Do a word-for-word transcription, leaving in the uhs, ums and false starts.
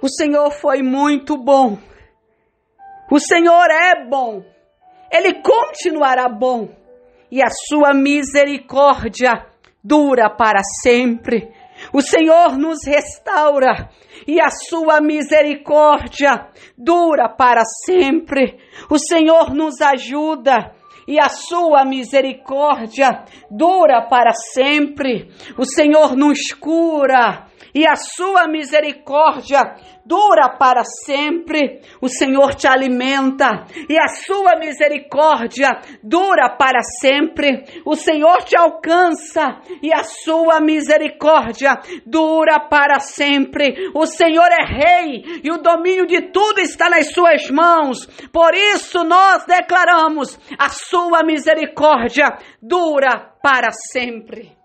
O Senhor foi muito bom. O Senhor é bom. Ele continuará bom. E a sua misericórdia dura para sempre. O Senhor nos restaura e a sua misericórdia dura para sempre. O Senhor nos ajuda e a sua misericórdia dura para sempre. O Senhor nos cura e a sua misericórdia dura para sempre. O Senhor te alimenta e a sua misericórdia dura para sempre. O Senhor te alcança e a sua misericórdia dura para sempre. O Senhor é rei e o domínio de tudo está nas suas mãos. Por isso nós declaramos: a sua misericórdia dura para sempre.